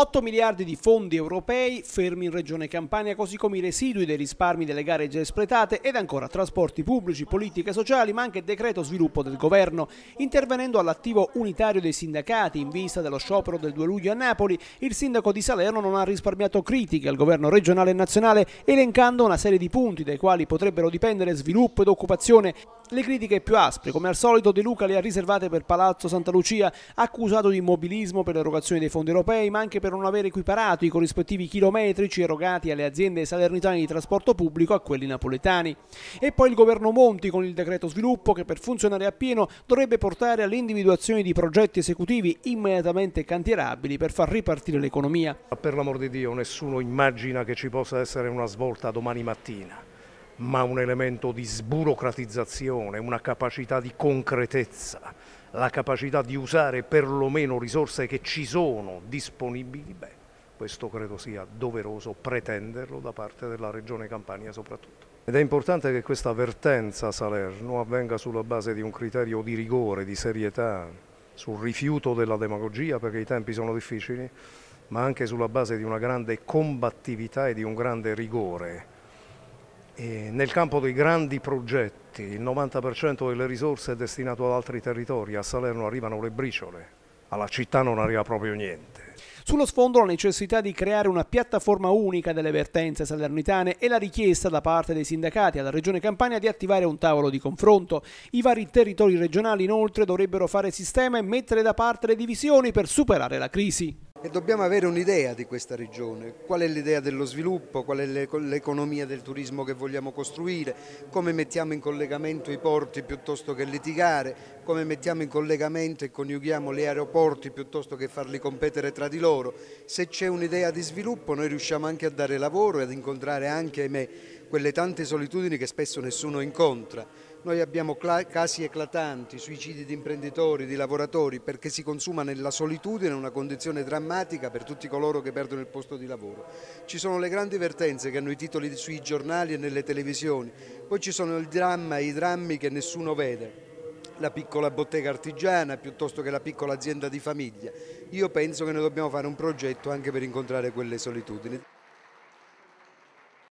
8 miliardi di fondi europei fermi in Regione Campania, così come i residui dei risparmi delle gare già espletate ed ancora trasporti pubblici, politiche sociali, ma anche decreto sviluppo del governo. Intervenendo all'attivo unitario dei sindacati in vista dello sciopero del 2 luglio a Napoli, il sindaco di Salerno non ha risparmiato critiche al governo regionale e nazionale, elencando una serie di punti dai quali potrebbero dipendere sviluppo ed occupazione. Le critiche più aspre, come al solito, De Luca le ha riservate per Palazzo Santa Lucia, accusato di immobilismo per l'erogazione dei fondi europei, ma anche per non aver equiparato i corrispettivi chilometrici erogati alle aziende salernitane di trasporto pubblico a quelli napoletani. E poi il governo Monti con il decreto sviluppo, che per funzionare appieno dovrebbe portare all'individuazione di progetti esecutivi immediatamente cantierabili per far ripartire l'economia. Per l'amor di Dio, nessuno immagina che ci possa essere una svolta domani mattina, ma un elemento di sburocratizzazione, una capacità di concretezza, la capacità di usare perlomeno risorse che ci sono disponibili, beh, questo credo sia doveroso pretenderlo da parte della Regione Campania soprattutto. Ed è importante che questa avvertenza a Salerno avvenga sulla base di un criterio di rigore, di serietà, sul rifiuto della demagogia, perché i tempi sono difficili, ma anche sulla base di una grande combattività e di un grande rigore. E nel campo dei grandi progetti il 90% delle risorse è destinato ad altri territori, a Salerno arrivano le briciole, alla città non arriva proprio niente. Sullo sfondo la necessità di creare una piattaforma unica delle vertenze salernitane e la richiesta da parte dei sindacati alla Regione Campania di attivare un tavolo di confronto. I vari territori regionali inoltre dovrebbero fare sistema e mettere da parte le divisioni per superare la crisi. E dobbiamo avere un'idea di questa regione, qual è l'idea dello sviluppo, qual è l'economia del turismo che vogliamo costruire, come mettiamo in collegamento i porti piuttosto che litigare, come mettiamo in collegamento e coniughiamo gli aeroporti piuttosto che farli competere tra di loro. Se c'è un'idea di sviluppo noi riusciamo anche a dare lavoro e ad incontrare anche, ahimè, quelle tante solitudini che spesso nessuno incontra. Noi abbiamo casi eclatanti, suicidi di imprenditori, di lavoratori, perché si consuma nella solitudine una condizione drammatica per tutti coloro che perdono il posto di lavoro. Ci sono le grandi vertenze che hanno i titoli sui giornali e nelle televisioni, poi ci sono il dramma e i drammi che nessuno vede. La piccola bottega artigiana piuttosto che la piccola azienda di famiglia. Io penso che noi dobbiamo fare un progetto anche per incontrare quelle solitudini.